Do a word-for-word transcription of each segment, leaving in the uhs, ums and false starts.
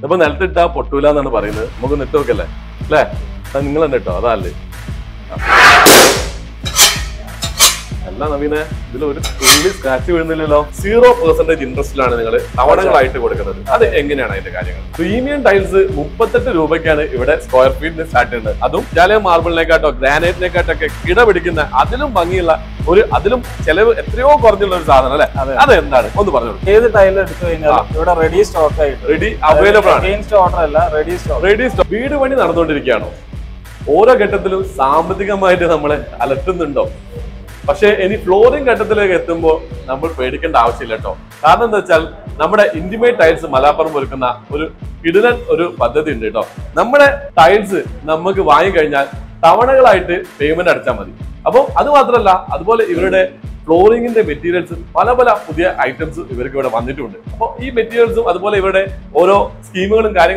Now, we have to talk about the potula. We have to zero percentage interest. That's the premium tiles thirty-eight rupees square feet. That's marble or granite. That's But any flooring we will pay for our intimate tiles. We will tiles. Flooring in the materials, pala items so, these materials scheme But we have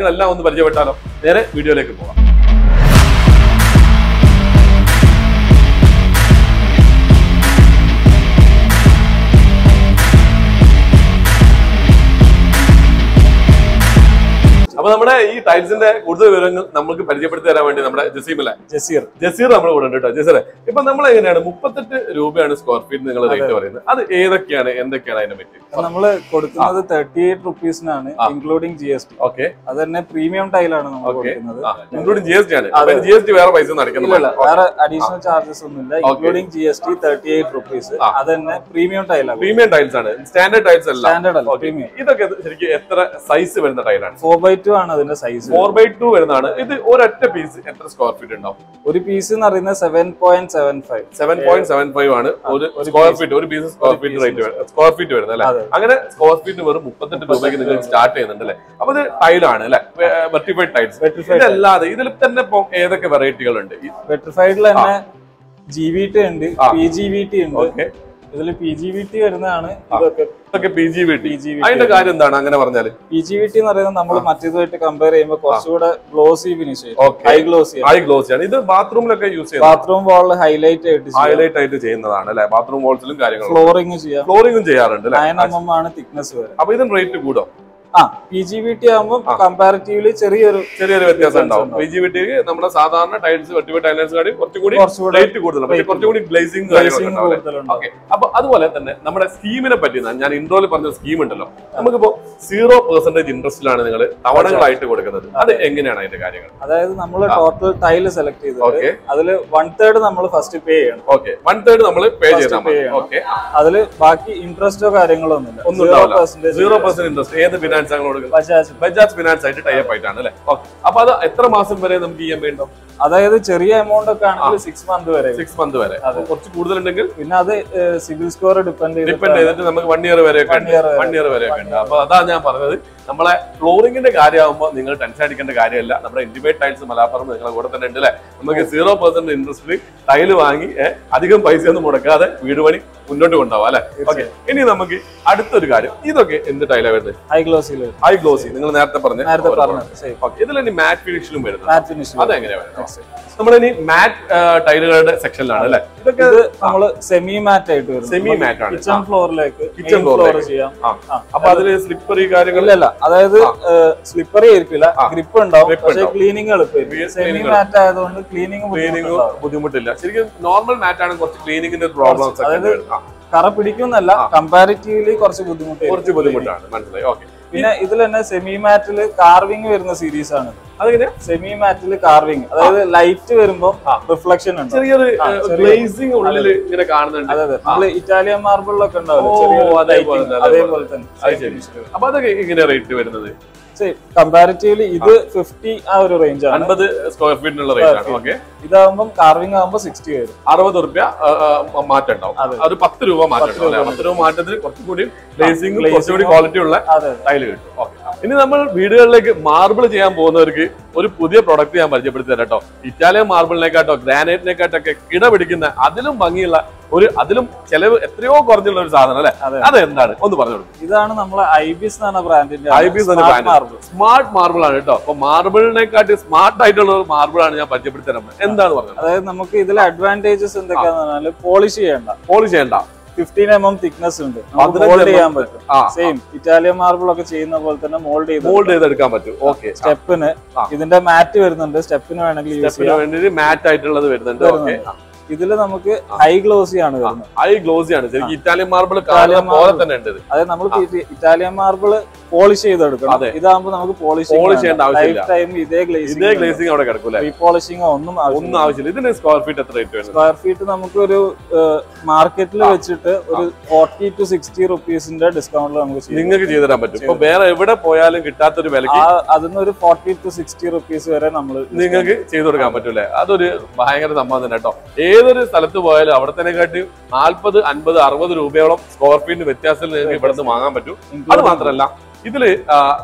tiles in the Urdu, we have Jessir. Jessir. Jessir. We have thirty-eight rupees square feet. We have thirty-eight rupees including G S T. Okay. That's a premium tile. Okay. Including G S T. G S T additional charges including G S T thirty-eight rupees. That's a premium tile. Premium tiles. Standard tiles. Standard. Premium. This size of the tile. four by two. Size. four by two is a piece of square feet. One piece is seven point seven five. seven point seven five is square feet. One piece is square feet. Square feet is square feet. You start with thirty-two rupees. It's a tile. Vertified tiles. What variety is this? Vertified is G V T and P G V T. P G V T. Okay, P G V T. I know P G V T is compared to glossy finish. High glossy. High glossy. This is the bathroom. Bathroom wall highlight. Highlight bathroom walls. Flooring. Flooring. nine millimeter thickness. Rate good. P G V T is comparatively cheaper. P G V T is a Bajaj Finance site tie-up aayitana alle. Okay. Appo adu ethra maasam vare namukku E M I undum? Adayathu cheriya amount okke aanengil six month vare. six month vare. Appo korchu koodal undengil pinna adu civil score depend cheyidu. Depend cheyidu namukku one year vare okke undu. one year vare okke undu. Appo adha njan paranathu nammala flooring inde karyam aayumbo ningal tension adikkenda karyamilla. Nammala intimate tiles Malappuram ningala kooda thanne undu alle. Namukku zero percent interest free tile vaangi adhigam paisa onnu mudakkade veedu vani മുന്നോട്ട് കൊണ്ടാവും അല്ലേ. Okay, ഇനി നമുക്ക് അടുത്തൊരു കാര്യം. ഇതൊക്കെ എന്ത് ടൈലാ വരുന്നത്? High glossy. High glossy നിങ്ങൾ നേരത്തെ പറഞ്ഞു. നേരത്തെ പറഞ്ഞു. ശരി. ഓക്കേ, ഇതിൽ ഇനി മാറ്റ് ഫിനിഷിലും വരുന്നു. Matt finish. അതെങ്ങനെയാ വരുന്നത്? നമ്മൾ ഇനി മാറ്റ് ടൈലുകളുടെ സെക്ഷനിലാണ് അല്ലേ. ഇതൊക്കെ നമ്മൾ സെമി മാറ്റ് ആയിട്ട് വരുന്നു. സെമി മാറ്റ് ആണ്. കിച്ചൺ ഫ്ലോറിലേക്ക് കിച്ചൺ ഫ്ലോർ ചെയ്യാം. ആ. അപ്പോൾ അതിൽ സ്ലിപ്പറി കാര്യങ്ങളല്ല. അതായത് സ്ലിപ്പറി ആയിരിക്കില്ല. ഗ്രിപ്പ് ഉണ്ടാവും. പക്ഷേ ക്ലീനിംഗ് എളുപ്പമാണ്. സെമി മാറ്റ് ആയതുകൊണ്ട് ക്ലീനിംഗ് ബുദ്ധിമുട്ടില്ല. ശരിക്കും നോർമൽ മാറ്റ് ആണ് കുറച്ച് ക്ലീനിംഗിന്റെ പ്രോബ്ലംസ് ഒക്കെ ഉണ്ട്. Comparatively, it's a good thing. This is a semi-matte carving series. Semi-matte carving. Light reflection. Glazing. Italian marble. Oh, that's comparatively, this is fifty range. fifty square feet range. This carving is sixty. sixty rupees. Okay. In the video, like marble jam boner, or Pudia product, Italian marble neck, granite neck, Kidabidina, Adilum Bangila, or Adilum Celeb, three or Cordials are other than that. On the other, Idan Ibis and a brand. Ibis and a brand. Smart marble on it. For marble neck, it is smart title or marble and a budget. And the other, Namaki, the advantages in the Polish end. Polish end. fifteen millimeter thickness ഉണ്ട്. Mould ചെയ്യാൻ പറ്റും. Same Italian marble ഒക്കെ ചെയ്യുന്ന പോലെ തന്നെ mould ചെയ്ത് mould ചെയ്ത് എടുക്കാൻ പറ്റും. ഓക്കേ. സ്റ്റെപ്പിന് ഇതിന്റെ മാറ്റ് വരുന്നുണ്ട്. സ്റ്റെപ്പിന് വേണമെങ്കിൽ യൂസ് ചെയ്യാം. സ്റ്റെപ്പിന് വേണ്ടി മാറ്റ് ആയിട്ടുള്ളത് വരുന്നുണ്ട്. ഓക്കേ. ഇതിൽ നമുക്ക് ഹൈ ഗ്ലോസി ആണ് വരുന്നത്. ഹൈ ഗ്ലോസി ആണ്. ശരിക്കും ഇറ്റാലിയൻ മാർബിൾ കാണുന്ന പോലെ തന്നെ ഉണ്ട്. അതായത് നമ്മൾ ഇറ്റാലിയൻ മാർബിൾ പോളിഷ് ചെയ്തെടുക്കണം. ഇതാകുമ്പോൾ നമുക്ക് പോളിഷ് പോളിഷ് ചെയ്യേണ്ട ആവശ്യമില്ല. ലൈഫ് ടൈം ഇതേ ഗ്ലേസിംഗ് ഇതേ ഗ്ലേസിംഗ് അവിടെ കിടക്കൂല. റീപോളിഷിംഗ് ഒന്നും ഒന്നും ആവശ്യമില്ല. ഇതിന് സ്ക്വയർ ഫീറ്റ് എത്ര റേറ്റ് വരുന്നത്? സ്ക്വയർ ഫീറ്റ് നമുക്ക് ഒരു മാർക്കറ്റിൽ വെച്ചിട്ട് ഒരു forty to sixty രൂപീസിന്റെ ഡിസ്കൗണ്ടിൽ നമുക്ക് നിങ്ങൾക്ക് ചെയ്തു തരാൻ പറ്റും. ഇപ്പോ വേറെ എവിടെ പോയാലും കിട്ടാത്ത ഒരു വിലക്ക് അതിന് ഒരു forty to sixty രൂപീസ് വരെ നമ്മൾ നിങ്ങൾക്ക് ചെയ്തു കൊടുക്കാൻ പറ്റൂലേ? അതൊരു ഭയങ്കര സംഭവം തന്നെ കേട്ടോ. ഏതൊരു സ്ഥലത്ത് പോയാലും അവിടത്തേക്കാട്ടി നാല്പത് അൻപത് അറുപത് രൂപയോളം സ്ക്വയർ ഫീറ്റിന് വ്യത്യാസത്തിൽ നിങ്ങൾക്ക് ഇവിടുന്ന് വാങ്ങാൻ പറ്റും. അത് മാത്രമല്ല ഇതില്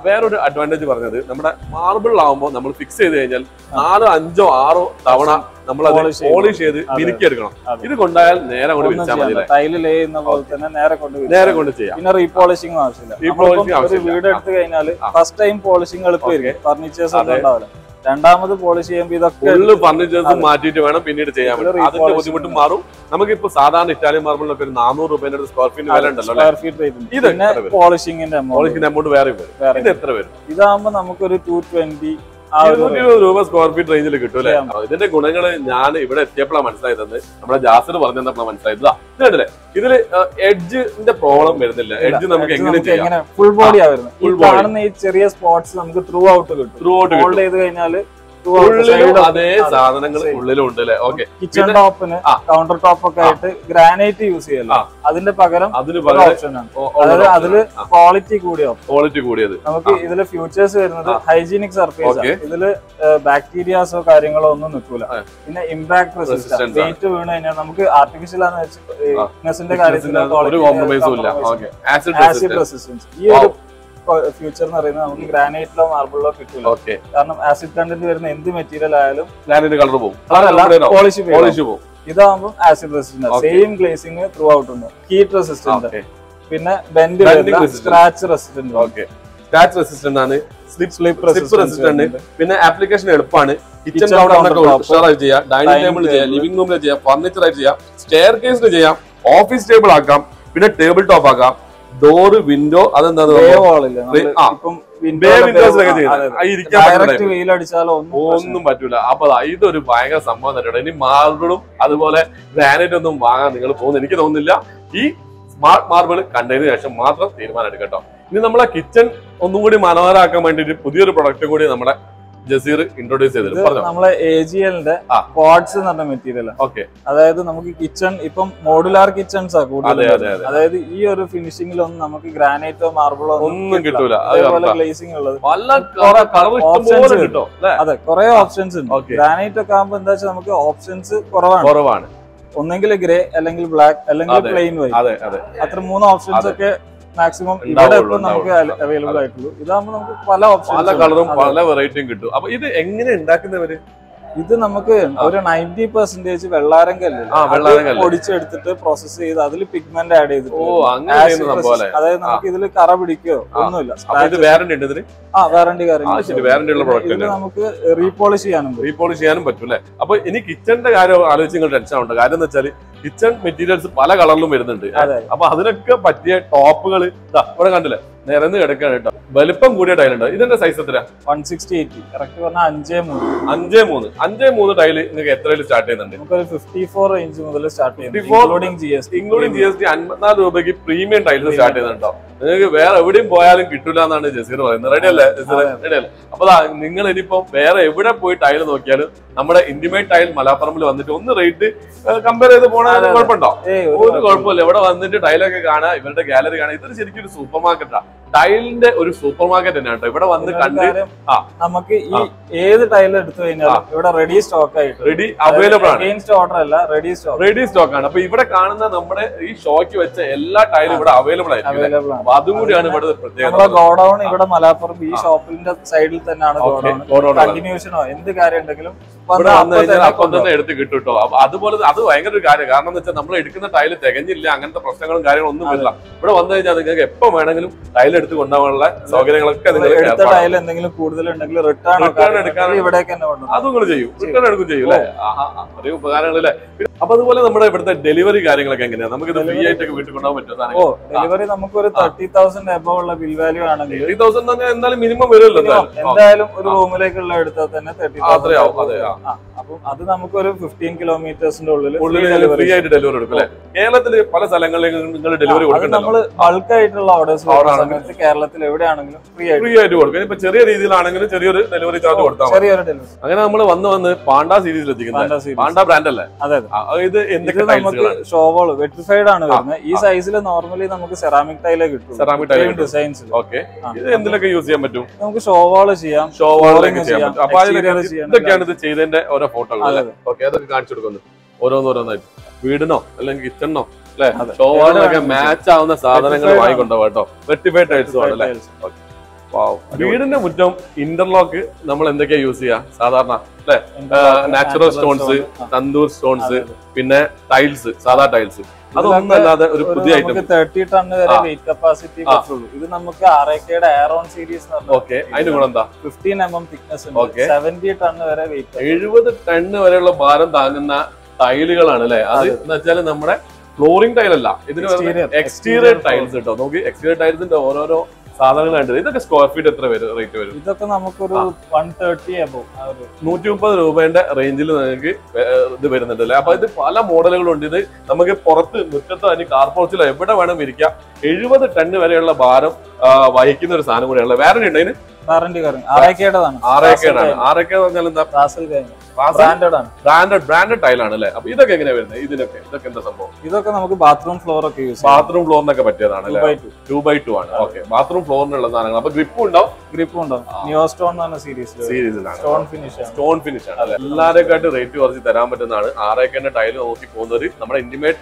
വേറൊരു അഡ്വാൻറ്റേജ് പറഞ്ഞത് നമ്മുടെ മാർബിളിലാവുമ്പോൾ നമ്മൾ ഫിക്സ് ചെയ്ത് കഴിഞ്ഞാൽ നാലോ അഞ്ചോ ആറോ തവണ നമ്മൾ അത് പോളിഷ് ചെയ്ത് മിനുക്കിയെടുക്കണം. ഇത് കൊണ്ടായാൽ നേരെ കൊണ്ട് വിളിച്ചാൽ മതി. ടൈല് ലേ ചെയ്യുന്ന പോലെ തന്നെ നേരെ കൊണ്ട് നേരെ കൊണ്ട് ചെയ്യാം. പിന്നെ റീപോളിഷിംഗ് ആവശ്യമില്ല. റീപോളിഷിംഗ് ആവശ്യമില്ല. വീട് എടുത്തു കഴിഞ്ഞാൽ ഫസ്റ്റ് ടൈം പോളിഷിംഗ് എളുപ്പമായിരിക്കും. ഫർണിച്ചേഴ്സ് ഉണ്ടാവില്ല. രണ്ടാമത് പോളിഷ് ചെയ്യുമ്പോൾ ഇതൊക്കെ ഫുള്ള് ഫർണിച്ചേഴ്സ് മാറ്റിയിട്ട് വേണം പിന്നീട് ചെയ്യാൻ പറ്റും. അതിന്റെ ബുദ്ധിമുട്ടും മാറും. നമുക്കിപ്പോ സാധാരണ ഇറ്റാലിയൻ മാർബിളിനൊക്കെ ഒരു നാനൂറ് രൂപയുടെ സ്ക്വയർ ഫീറ്റ് വില ഉണ്ടല്ലോ. സ്ക്വയർ ഫീറ്റ് പോളിഷിംഗിന്റെ പോളിഷിംഗിന്റെ എമൗണ്ട് വേറെ വരും. ഇത് എത്ര വരും? ഇതാകുമ്പോൾ നമുക്കൊരു ടു ട്വന്റി ഇരുന്നൂറ്റി ഇരുപത് രൂപ സ്ക്വയർ ഫീറ്റ് റേഞ്ചിൽ കിട്ടും അല്ലെ? ഇതിന്റെ ഗുണങ്ങൾ ഞാൻ ഇവിടെ എത്തിയപ്പോഴാണ് മനസ്സിലായത്. നമ്മുടെ ജാസിർ പറഞ്ഞപ്പോൾ മനസ്സിലായതാ. ഇതിലെ ഇതില് എഡ്ജിന്റെ പ്രോബ്ലം വരുന്നില്ല. എഡ്ജ് നമുക്ക് എങ്ങനെ ചെയ്യാം? ഫുൾ ബോഡിയാ വരുന്നത്. ഫുൾ ബോഡി ഈ ചെറിയ സ്പോട്സ് നമുക്ക് ത്രൂ ഔട്ട് കിട്ടും. ത്രൂ ഔട്ട് ഹോൾഡ് ചെയ്ത് കഴിഞ്ഞാൽ അതേ സാധനങ്ങൾ ഉള്ളിലും ഉണ്ട് അല്ലെ? ഓക്കെ. കിച്ചൺ ടോപ്പിന് കൗണ്ടർ ടോപ്പ് ഒക്കെ ആയിട്ട് ഗ്രാനൈറ്റ് യൂസ് ചെയ്യല്ലോ. അതിന്റെ പകരം അതിന് ഓപ്ഷനാണ്. അതായത് അതില് ക്വാളിറ്റി കൂടിയോ ക്വാളിറ്റി കൂടിയത് നമുക്ക് ഇതില് ഫ്യൂച്ചേഴ്സ് വരുന്നത് ഹൈജീനിക് സർഫേസ്. ഇതില് ബാക്ടീരിയാസോ കാര്യങ്ങളോ ഒന്നും നിൽക്കൂല. പിന്നെ ഇമ്പാക്ട് റെസിസ്റ്റൻസ് വെയിറ്റ് വീണ് കഴിഞ്ഞാൽ നമുക്ക് ആർട്ടിഫിഷ്യൽ ആണെന്ന് വെച്ചിന്റെ കാര്യത്തിൽ ആസിഡ് റെസിസ്റ്റൻസ് ഈ ഒരു ഫ്യൂച്ചർ എന്ന് പറയുന്നത് നമുക്ക് ഗ്രാനൈറ്റിലോ മാർബിളിലോ കിട്ടില്ല. കാരണം ആസിഡ് കണ്ടന്റ് വരുന്ന എന്ത് മെറ്റീരിയൽ ആയാലും ഗ്രാനൈറ്റ് കളർ പോകും. പോളിഷ് പോളിഷ് പോകും. ഇതാകുമ്പോൾ acid resistance same glazing through out ഉണ്ട്. ഹീറ്റ് റെസിസ്റ്റൻസ്, പിന്നെ bend scratch resistance scratch resistant ആണ്. Slip slip resistant. പിന്നെ ആപ്ലിക്കേഷൻ എളുപ്പമാണ്. കിച്ചൺ ഉഷാറായിട്ട് ചെയ്യാം. ഡൈനിങ് ടേബിൾ ചെയ്യാം, ലിവിംഗ് റൂമിൽ ചെയ്യാം, ഫർണിച്ചറായിട്ട് ചെയ്യാം, സ്റ്റെയർ കേസിന് ചെയ്യാം, ഓഫീസ് ടേബിൾ ആക്കാം, പിന്നെ ടേബിൾ ടോപ്പ് ആക്കാം. ഡോറ്, വിൻഡോ, അതെന്താ ഒന്നും പറ്റൂല. അപ്പൊ ഇതൊരു ഭയങ്കര സംഭവം തന്നെയാണ്. ഇനി മാർബിളും അതുപോലെ ഗ്രാനൈറ്റ് ഒന്നും വാങ്ങാൻ നിങ്ങൾ പോകുന്നു എനിക്ക് തോന്നുന്നില്ല. ഈ സ്മാർട്ട് മാർബിൾ കണ്ടതിന് ശേഷം മാത്രം തീരുമാനം എടുക്കട്ടോ. ഇനി നമ്മളെ കിച്ചൺ ഒന്നും കൂടി മനോഹരമാക്കാൻ വേണ്ടിട്ട് പുതിയൊരു പ്രൊഡക്റ്റ് കൂടി നമ്മുടെ ജസീർ ഇൻട്രോഡ്യൂസ് ചെയ്തിട്ടുണ്ട്. നമ്മളെ എജിഎലിന്റെ പോഡ്സ് എന്ന് പറഞ്ഞ മെറ്റീരിയൽ. ഓക്കെ. അതായത് നമുക്ക് കിച്ചൺ ഇപ്പം മോഡുലാർ കിച്ചൺസ് ആ കൂടുതൽ. അതായത് ഈ ഒരു ഫിനിഷിംഗിലൊന്നും നമുക്ക് ഗ്രാനൈറ്റോ മാർബിളോ ഒന്നും കിട്ടൂല. അതേപോലെ ഗ്ലേസിംഗ് ഉള്ളത് അതെ കുറെ ഓപ്ഷൻസ് ഉണ്ട്. ഗ്രാനൈറ്റ് ഒക്കെ ആകുമ്പോൾ എന്താ വെച്ചാൽ നമുക്ക് ഓപ്ഷൻസ് കുറവാണ് കുറവാണ്. ഒന്നെങ്കിൽ ഗ്രേ, അല്ലെങ്കിൽ ബ്ലാക്ക്, അല്ലെങ്കിൽ പ്ലെയിൻ വൈറ്റ്. അത്ര മൂന്ന് ഓപ്ഷൻസ് ഒക്കെ മാക്സിമം ഇവിടെ നമുക്ക് അവൈലബിൾ ആയിട്ടുള്ളൂ. ഇതാകുമ്പോൾ നമുക്ക് പല ഓപ്ഷൻ പല കളറും പല വെറൈറ്റിയും കിട്ടും. അപ്പൊ ഇത് എങ്ങനെ ഉണ്ടാക്കുന്നവര്? ഇത് നമുക്ക് ഒരു നയൻറ്റി പെർസെന്റേജ് വെള്ളാരം കല്ല് പൊടിച്ചെടുത്തിട്ട് പ്രോസസ് ചെയ്ത് അതിൽ പിഗ്മെന്റ് ആഡ് ചെയ്തിട്ട്, അതായത് നമുക്ക് ഇതിൽ കറ പിടിക്കുകയോ ഒന്നുമില്ല. ആ വാറണ്ടി കാര്യങ്ങൾ ഇതിൽ നമുക്ക് റീപോളിഷ് ചെയ്യാനും റീപോളിഷ് ചെയ്യാനും പറ്റൂല്ലേ? അപ്പൊ ഇനി കിച്ചന്റെ കാര്യം ആലോചിച്ച് ടെൻഷൻ ആവണ്ട. കാര്യം എന്ന് വെച്ചാൽ കിച്ചൺ മെറ്റീരിയൽസ് പല കളറിലും വരുന്നുണ്ട്. അപ്പൊ അതിനൊക്കെ പറ്റിയ ടോപ്പുകൾ ഇവിടെ കണ്ടില്ലേ, നിരന്ന് കിടക്കാണ് കേട്ടോ. വലിപ്പം കൂടിയ ടൈൽ ഉണ്ടോ? ഇതിന്റെ സൈസ് എത്ര? One sixty eighty. കറക്റ്റ് പറഞ്ഞാൽ അഞ്ചേ മൂന്ന് അഞ്ചേ മൂന്ന് അഞ്ചേ മൂന്ന് ടൈല് നിങ്ങൾക്ക് എത്രയിൽ സ്റ്റാർട്ട് ചെയ്യുന്നുണ്ട്? നമുക്ക് ഫിഫ്റ്റി ഫോർ റേഞ്ച് മുതൽ സ്റ്റാർട്ട് ചെയ്യുന്നുണ്ട്. ഇൻക്ലൂഡിംഗ് ജി എസ് ടി അൻപത്തിനാല് രൂപയ്ക്ക് പ്രീമിയം ടൈൽസ് സ്റ്റാർട്ട് ചെയ്യുന്നുണ്ടോ? നിങ്ങൾക്ക് വേറെ എവിടെയും പോയാലും കിട്ടൂല എന്നാണ് ജസീർ പറയുന്നത്. റെഡി അല്ലേ ജസീർ? റെഡി അല്ലേ? അപ്പൊ നിങ്ങൾ ഇനിയിപ്പം വേറെ എവിടെ പോയി ടൈൽ നോക്കിയാലും നമ്മുടെ ഇന്റിമേറ്റ് ടൈൽ മലപ്പുറമിൽ വന്നിട്ട് ഒന്ന് റേറ്റ് കമ്പയർ ചെയ്ത് പോകണമെങ്കിൽ കുഴപ്പമുണ്ടോ? ഒരു കുഴപ്പമില്ല. ഇവിടെ വന്നിട്ട് ടൈലൊക്കെ കാണാം, ഇവരുടെ ഗാലറി കാണാം. ഇതൊരു ശരിക്കും ഒരു സൂപ്പർ മാർക്കറ്റാ. ടൈലിന്റെ ഒരു സൂപ്പർ മാർക്കറ്റ് തന്നെയാണ് കേട്ടോ. ഇവിടെ വന്ന് കണ്ട് നമുക്ക് ഈ ഏത് ടൈൽ എടുത്തു കഴിഞ്ഞാൽ ഇവിടെ റെഡി സ്റ്റോക്ക് ആയിട്ട് റെഡി അവൈലബിൾ ആണ്. ഓർഡർ അല്ല, റെഡി സ്റ്റോക്ക് റെഡി സ്റ്റോക്ക് ആണ്. അപ്പൊ ഇവിടെ കാണുന്ന നമ്മുടെ ഈ ഷോക്ക് വെച്ച എല്ലാ ടൈലും ഇവിടെ അവൈലബിൾ ആയിരിക്കും. അതുകൂടിയാണ് ഇവിടെ പ്രത്യേകത. ഗോഡൌൺ ഇവിടെ മലപ്പുറം ഈ ഷോപ്പിന്റെ സൈഡിൽ തന്നെയാണ് ഗോഡൌൺ. കണ്ടിന്യൂഷനോ എന്ത് കാര്യം ഉണ്ടെങ്കിലും അപ്പം തന്നെ എടുത്ത് കിട്ടും കേട്ടോ. അതുപോലെ അത് ഭയങ്കര ഒരു കാര്യം. കാരണം എന്ന് വെച്ചാൽ നമ്മൾ എടുക്കുന്ന ടൈല് തികഞ്ഞില്ല, അങ്ങനത്തെ പ്രശ്നങ്ങളും കാര്യങ്ങളും ഒന്നും ഇല്ല. ഇവിടെ വന്നു കഴിഞ്ഞാൽ നിങ്ങൾക്ക് എപ്പം വേണമെങ്കിലും ടൈൽ എടുത്ത് കൊണ്ടുപോകാനുള്ള സൗകര്യങ്ങളൊക്കെ റിട്ടേൺ എടുക്കാനും അതും ചെയ്യും. റിട്ടേൺ എടുക്കും ചെയ്യും അല്ലേ? ആ ഒരു ഉപകാരങ്ങളില്ലേ? അപ്പോൾ അതുപോലെ നമ്മുടെ ഇവിടുത്തെ ഡെലിവറി കാര്യങ്ങളൊക്കെ എങ്ങനെയാണ്? നമുക്ക് ഇത് ഫ്രീ ആയിട്ടൊക്കെ വീട്ടിൽ കൊണ്ടുപോകാൻ പറ്റുമോ? ഓ, ഡെലിവറി നമുക്ക് ഒരു മുപ്പത് thousand എബോവ് ഉള്ള ബിൽ വാല്യൂ ആണെങ്കിൽ മുപ്പത് thousand തന്നെ എന്തായാലും മിനിമം വരുമല്ലോ. എന്തായാലും ഒരു റൂമിലേക്കുള്ള എടുത്താൽ തന്നെ മുപ്പത് thousand അതെ. അപ്പോൾ അത് നമുക്ക് ഒരു പതിനഞ്ച് കിലോമീറ്റേഴ്സിന്റെ ഉള്ളിൽ ഫ്രീ ആയിട്ട് ഡെലിവറി കൊടുക്കും അല്ലേ? കേരളത്തില് പല സ്ഥലങ്ങളിലേക്കും നിങ്ങൾ ഡെലിവറി കൊടുക്കും. നമ്മള് ബൾക്ക് ആയിട്ടുള്ള ഓർഡേഴ്സ് കേരളത്തിൽ എവിടെയാണെങ്കിലും ഫ്രീ ആയിട്ട് കൊടുക്കും. ഇപ്പൊ ചെറിയ രീതിയിലാണെങ്കിലും ചെറിയൊരു ഡെലിവറി ചാർജ് കൊടുത്താൽ ചെറിയൊരു ഡെലിവറി. അങ്ങനെ നമ്മൾ വന്ന് വന്ന് പാണ്ട സീരീസിൽ എത്തിക്കുന്നത്. പാണ്ട ബ്രാൻഡ് അല്ലേ? അതെ. ഇത് എന്തൊക്കെ ഷോവോള് വെട്രിഫൈഡ് ആണ് വരുന്നത്. ഈ സൈസിൽ നോർമലി നമുക്ക് സെറാമിക് ടൈലേ കിട്ടും. Ceramic tile designs okay. ഇത് എന്തിലൊക്കെ യൂസ് ചെയ്യാൻ പറ്റും? നമുക്ക് ഷോവോള് ചെയ്യാം, ഷോവോളൊക്കെ ചെയ്യാം. അപ്പോൾ ഇതൊക്കെയാണ് ഇത് ചെയ്തതിന്റെ ഓരോ ഫോട്ടോകൾ. ഓക്കേ, അതൊക്കെ കാണിച്ചു കൊടുക്കുന്നു ഓരോന്നോരോന്നായിട്ട്. വീടിനോ അല്ലെങ്കിൽ കിച്ചണോ അല്ലേ ഷോവോളൊക്കെ മാച്ച് ആവുന്ന സാധനങ്ങൾ വാങ്ങിക്കൊണ്ടോ കേട്ടോ. വെട്രിഫൈഡ് ടൈൽസ് ആണ് അല്ലേ? ഓക്കേ. വീടിന്റെ മുറ്റം ഇന്റർലോക്ക് നമ്മൾ എന്തൊക്കെയാ യൂസ് ചെയ്യാ സാധാരണ അല്ലെ? നാച്ചുറൽ സ്റ്റോൺസ്, തന്തൂർ സ്റ്റോൺസ്, പിന്നെ ടൈൽസ്, സാധാ ടൈൽസ്, അതൊന്നല്ലാതെ ഒരു പുതിയ ഐറ്റം. മുപ്പത് ടൺ വരെ വെയിറ്റ് കപ്പാസിറ്റി വെച്ചുള്ളൂ. ഇത് നമുക്ക് ആർ എ കെ യുടെ എയറോൺ സീരീസ് എന്ന് പറഞ്ഞാൽ ഓക്കേ അതിന്റെ ഗുണം എന്താ? പതിനഞ്ച് എം എം thickness ഉണ്ട്. എഴുപത് ടൺ വരെ വെയിറ്റ്, എഴുപത് ടൺ വരെയുള്ള ഭാരം താങ്ങുന്ന ടൈലുകളാണ് അല്ലേ? അത് എന്ന് വെച്ചാൽ നമ്മുടെ ഫ്ലോറിംഗ് ടൈൽ അല്ല, ഇതിന് എക്സ്റ്റീരിയർ ടൈൽസ് കേട്ടോ. നോക്കി എക്സ്റ്റീരിയർ ടൈൽസിന്റെ ഓരോരോ സാധനങ്ങളായിട്ട്. ഇതൊക്കെ സ്ക്വയർ ഫീറ്റ് എത്ര റേറ്റ് വരും? ഇതൊക്കെ നമുക്കൊരു നൂറ്റി മുപ്പത് രൂപയുടെ റേഞ്ചിൽ നിങ്ങൾക്ക് ഇത് വരുന്നുണ്ട് അല്ലെ? അപ്പൊ ഇത് പല മോഡലുകളുണ്ട്. ഇത് നമുക്ക് പുറത്ത് മുറ്റത്തോ അല്ലെങ്കിൽ കാർപോർച്ചിലോ എവിടെ വേണം ഇരിക്കാം. എഴുപത് ടൺ വരെയുള്ള ഭാരം വഹിക്കുന്ന ഒരു സാധനം കൂടെയാണ്. വാറന്റി ഉണ്ട് അതിന്? വാറന്റി ബ്രാൻഡഡ് ടൈൽ ആണ് അല്ലെ? അപ്പൊ ഇതൊക്കെ എങ്ങനെയാ വരുന്നത്? ഇതിനൊക്കെ ഇതൊക്കെ എന്താ സംഭവം? ഇതൊക്കെ നമുക്ക് ബാത്റൂം ഫ്ലോർ ഒക്കെ യൂസ്, ബാത്റൂം ഫ്ലോറിനൊക്കെ പറ്റിയതാണ്. ടു ബൈ ടു ആണ്. ഓക്കെ, ബാത്റൂം ഫ്ലോറിനുള്ള സാധനങ്ങൾ. അപ്പൊ ഗ്രിപ്പും ഉണ്ടാവും, ഗ്രിപ്പും ഉണ്ടാവും. സ്റ്റോൺ ഫിനിഷ് ആണ്. എല്ലാരെക്കാട്ടും റേറ്റ് കുറച്ച് തരാൻ പറ്റുന്നതാണ്. ആർ എ കെന്റെ ടൈൽ നോക്കി പോകുന്നവര് നമ്മുടെ ഇന്റിമേറ്റ്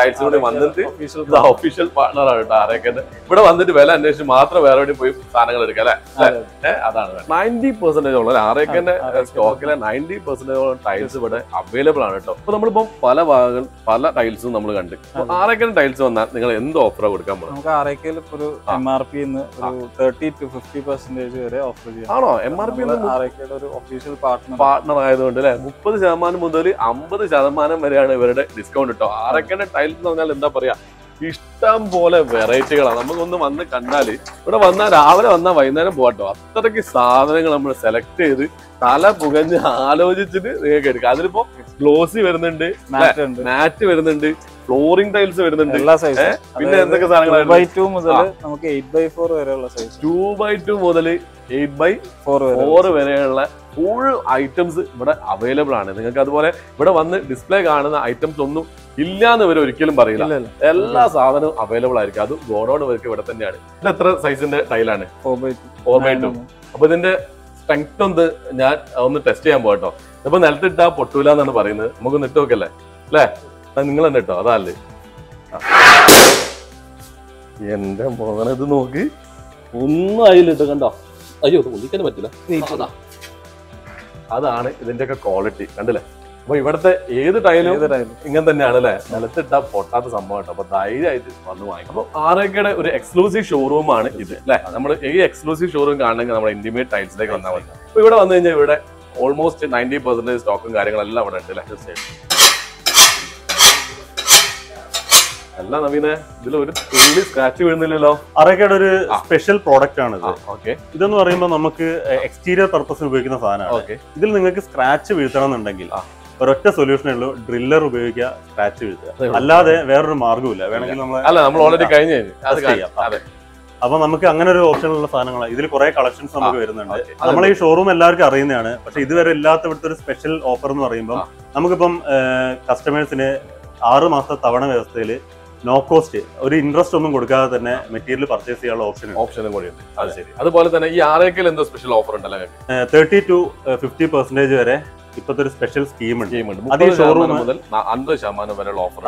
ടൈൽസിലൂടെ വന്നിട്ട് ഒഫീഷ്യൽ പാർട്ണർ ആണ് കേട്ടോ ആർ എ കെന്റെ. ഇവിടെ വന്നിട്ട് വില അന്വേഷിച്ച് മാത്രം വേറെ എവിടെയും പോയി സാധനങ്ങൾ എടുക്കാം അല്ലെ? നയൻറ്റി പെർസെന്റേജ് ഉള്ളത് ആർ എ കെന്റെ സ്റ്റോക്കിലെ നയൻറ്റി പെർസെന്റേജ് ടൈൽസ് ഇവിടെ അവൈലബിൾ ആണ് കേട്ടോ. അപ്പൊ നമ്മളിപ്പോ പല ഭാഗങ്ങൾ പല ടൈൽസും നമ്മൾ കണ്ട്. ആർ എ കെന്റെ ടൈൽസ് വന്നാൽ നിങ്ങൾ എന്ത് ഓഫറാ കൊടുക്കാൻ പോകും? നമുക്ക് ആർ എ കെയിൽ ഒരു എം ആർ പി മുപ്പത് ടു അമ്പത് ശതമാനം വരെ ഓഫർ ചെയ്യാം. ആണോ? M R P R A കെയുടെ ഒരു ഒഫീഷ്യൽ പാർട്ണർ പാർട്ണർ ആയതുകൊണ്ട് അല്ലെ? മുപ്പത് ശതമാനം മുതൽ അമ്പത് ശതമാനം വരെയാണ് ഇവരുടെ ഡിസ്കൗണ്ട് കേട്ടോ. ആർ എ കെന്റെ ടൈൽസ് എന്ന് പറഞ്ഞാൽ എന്താ പറയാ, ഇഷ്ടം പോലെ വെറൈറ്റികളാണ്. നമുക്കൊന്ന് വന്ന് കണ്ടാല് ഇവിടെ വന്നാൽ രാവിലെ വന്നാൽ വൈകുന്നേരം പോകട്ടോ. അത്രയ്ക്ക് സാധനങ്ങൾ നമ്മൾ സെലക്ട് ചെയ്ത് തല പുകഞ്ഞ് ആലോചിച്ചിട്ട് നിങ്ങൾക്ക് എടുക്കാം. അതിലിപ്പോ ഗ്ലോസി വരുന്നുണ്ട്, മാറ്റ് വരുന്നുണ്ട്, ഫ്ലോറിംഗ് ടൈൽസ് വരുന്നുണ്ട്, പിന്നെ എന്തൊക്കെ സാധനങ്ങൾ ടു ബൈ ടു മുതൽ എയ്റ്റ് ബൈ ഫോർ വരെയുള്ള ഫുൾ ഐറ്റംസ് ഇവിടെ അവൈലബിൾ ആണ്. നിങ്ങൾക്ക് അതുപോലെ ഇവിടെ വന്ന് ഡിസ്പ്ലേ കാണുന്ന ഐറ്റംസ് ഒന്നും ഇല്ലാന്ന് ഇവർ ഒരിക്കലും പറയില്ല. എല്ലാ സാധനവും അവൈലബിൾ ആയിരിക്കും. അത് ഗോഡൌൺ ഇവർക്ക് ഇവിടെ തന്നെയാണ്. ഇത് എത്ര സൈസിന്റെ ടൈലാണ്? Four by two. അപ്പൊ ഇതിന്റെ സ്ട്രെങ്ത് ഒന്ന് ഞാൻ ഒന്ന് ടെസ്റ്റ് ചെയ്യാൻ പോകട്ടോ. ഇപ്പൊ നിലത്തിട്ടാ പൊട്ടൂല എന്നാണ് പറയുന്നത്. നമുക്കൊന്ന് ഇട്ട് നോക്കല്ലേ അല്ലേ? നിങ്ങൾ തന്നെ ഇട്ടോ. അതല്ലേ എന്റെ മോനെ, ഇത് നോക്ക്, ഒന്നും അതിലിട്ട് കണ്ടോ. അയ്യോ, ഒന്നിക്കാൻ പറ്റില്ല. അതാണ് ഇതിന്റെ ഒക്കെ ക്വാളിറ്റി കണ്ടില്ലേ? അപ്പൊ ഇവിടുത്തെ ഏത് ടൈലും ഇങ്ങനെ തന്നെയാണ് അല്ലെ? നിലത്തിട്ടാ പൊട്ടാത്ത സംഭവം കേട്ടോ. അപ്പൊ ധൈര്യമായിട്ട് വന്ന് വാങ്ങി. അപ്പൊ ആർ എ കെയുടെ ഒരു എക്സ്ക്ലൂസീവ് ഷോറൂം ആണ് ഇത് അല്ലെ? നമ്മൾ ഈ എക്സ്ക്ലൂസീവ് ഷോറൂം കാണണമെങ്കിൽ നമ്മുടെ ഇന്റിമേറ്റ് ടൈൽസിലേക്ക് വന്നാൽ മതി. അപ്പൊ ഇവിടെ വന്നു കഴിഞ്ഞാൽ ഇവിടെ ഓൾമോസ്റ്റ് നയൻറ്റി പെർസെന്റേജ് സ്റ്റോക്കും കാര്യങ്ങളെല്ലാം അവിടെ ഉണ്ട് അല്ലെ? അല്ല നവീനെ, ഇതിൽ ഒരു തുള്ളി സ്ക്രാച്ച് വീഴുന്നില്ലല്ലോ. ആർ എ കെയുടെ ഒരു സ്പെഷ്യൽ പ്രോഡക്റ്റ് ആണ് ഇത്. ഓക്കെ, ഇതെന്ന് പറയുമ്പോൾ നമുക്ക് എക്സ്റ്റീരിയർ പർപ്പസിന് ഉപയോഗിക്കുന്ന സാധനമാണ്. ഇതിൽ നിങ്ങൾക്ക് സ്ക്രാച്ച് വീഴ്ത്തണം എന്നുണ്ടെങ്കിൽ ഒരൊറ്റ സൊല്യൂഷനേ ഉള്ളൂ, ഡ്രില്ലർ ഉപയോഗിക്കുക, സ്ക്രാച്ച് വീഴ്ത്തുക. അല്ലാതെ വേറൊരു മാർഗ്ഗമില്ല. വേണമെങ്കിൽ നമ്മൾ ഓൾറെഡി കഴിഞ്ഞു അത് ചെയ്യാം. അപ്പൊ നമുക്ക് അങ്ങനെ ഒരു ഓപ്ഷനുള്ള സാധനങ്ങളാണ്. ഇതിൽ കുറെ കളക്ഷൻസ് നമുക്ക് വരുന്നുണ്ട്. നമ്മളെ ഈ ഷോറൂം എല്ലാവർക്കും അറിയുന്നതാണ്. പക്ഷെ ഇതുവരെ ഇല്ലാത്തവിടുത്തെ ഒരു സ്പെഷ്യൽ ഓഫർ എന്ന് പറയുമ്പോൾ നമുക്കിപ്പം കസ്റ്റമേഴ്സിന് ആറ് മാസത്തെ തവണ വ്യവസ്ഥയിൽ നോ കോസ്റ്റ്, ഒരു ഇൻട്രസ്റ്റ് ഒന്നും കൊടുക്കാതെ തന്നെ മെറ്റീരിയൽ പർച്ചേസ് ചെയ്യാനുള്ള ഓപ്ഷൻ ഓപ്ഷനും കൂടി ഉണ്ട്. അത് ശരി. അതുപോലെ തന്നെ ഈ ആർ എ കെയിൽ എന്തോ സ്പെഷ്യൽ ഓഫർ ഉണ്ടല്ലോ, തേർട്ടി ടു ഫിഫ്റ്റി പെർസെന്റേജ് വരെ ഇപ്പത്തെ ഒരു സ്പെഷ്യൽ സ്കീം ഉണ്ട്. അത് ഈ ഷോറൂം മുതൽ അൻപത് ശതമാനം വരെയുള്ള ഓഫർ.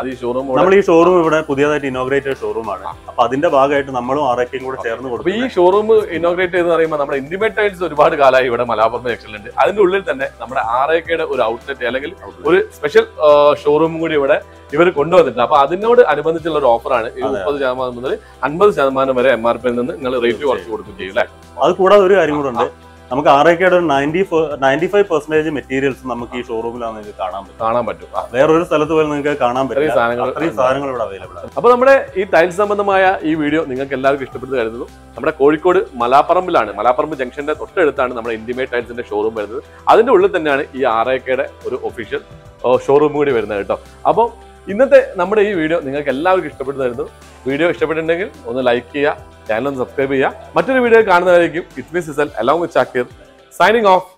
അത് ഈ ഷോറൂം, നമ്മൾ ഈ ഷോറൂം ഇവിടെ പുതിയതായിട്ട് ഇനോഗ്രേറ്റ് ഷോറൂം ആണ്. അപ്പൊ അതിന്റെ ഭാഗമായിട്ട് നമ്മളും ആർ എ കെയും കൂടെ ചേർന്ന് കൊടുക്കും. ഈ ഷോറൂം ഇനോഗ്രേറ്റ് ചെയ്തെന്ന് പറയുമ്പോൾ നമ്മുടെ ഇന്റിമേറ്റ് ടൈൽസ് ഒരുപാട് കാലമായി ഇവിടെ മലബാർ ജംഗ്ഷനിലുണ്ട്. അതിന്റെ ഉള്ളിൽ തന്നെ നമ്മുടെ ആർ എ കെയുടെ ഒരു ഔട്ട്ലെറ്റ് അല്ലെങ്കിൽ ഒരു സ്പെഷ്യൽ ഷോറൂം കൂടി ഇവിടെ ഇവർ കൊണ്ടുവന്നിട്ടുണ്ട്. അപ്പൊ അതിനോട് അനുബന്ധിച്ചുള്ള ഒരു ഓഫറാണ്. മുപ്പത് ശതമാനം മുതൽ അൻപത് ശതമാനം വരെ എം ആർ പിയിൽ നിന്ന് നിങ്ങൾ റേറ്റ് കുറച്ച് കൊടുക്കുകയും ചെയ്യും അല്ലെ? അത് കൂടാതെ ഒരു കാര്യം കൂടെ ഉണ്ട്. നമുക്ക് ആർ എ കെയുടെ ഒരു ninety ninety five percentage materials നമുക്ക് ഈ ഷോറൂമിലാണ് നിങ്ങൾക്ക് കാണാൻ പറ്റും കാണാൻ പറ്റും വേറൊരു സ്ഥലത്ത് പോലും നിങ്ങൾക്ക് കാണാൻ പറ്റും സാധനങ്ങൾ ഇവിടെ അവൈലബിൾ ആണ്. അപ്പോൾ നമ്മുടെ ഈ ടൈൽസ് സംബന്ധമായ ഈ വീഡിയോ നിങ്ങൾക്ക് എല്ലാവർക്കും ഇഷ്ടപ്പെടുന്ന കരുതുന്നു. നമ്മുടെ കോഴിക്കോട് മലാപ്പറമ്പിലാണ്, മലാപ്പറമ്പ് ജംഗ്ഷന്റെ തൊട്ടടുത്താണ് നമ്മുടെ ഇന്റിമേറ്റ് ടൈൽസിന്റെ ഷോറൂം വരുന്നത്. അതിന്റെ ഉള്ളിൽ തന്നെയാണ് ഈ ആർ എ കെയുടെ ഒരു ഒഫീഷ്യൽ ഷോറൂം കൂടി വരുന്നത് കേട്ടോ. അപ്പോൾ ഇന്നത്തെ നമ്മുടെ ഈ വീഡിയോ നിങ്ങൾക്ക് എല്ലാവർക്കും ഇഷ്ടപ്പെടുന്നതായിരുന്നു. വീഡിയോ ഇഷ്ടപ്പെട്ടിട്ടുണ്ടെങ്കിൽ ഒന്ന് ലൈക്ക് ചെയ്യുക, ചാനൽ ഒന്ന് സബ്സ്ക്രൈബ് ചെയ്യുക. മറ്റൊരു വീഡിയോ കാണുന്നതായിരിക്കും. It means Isal along with Chakkir signing of.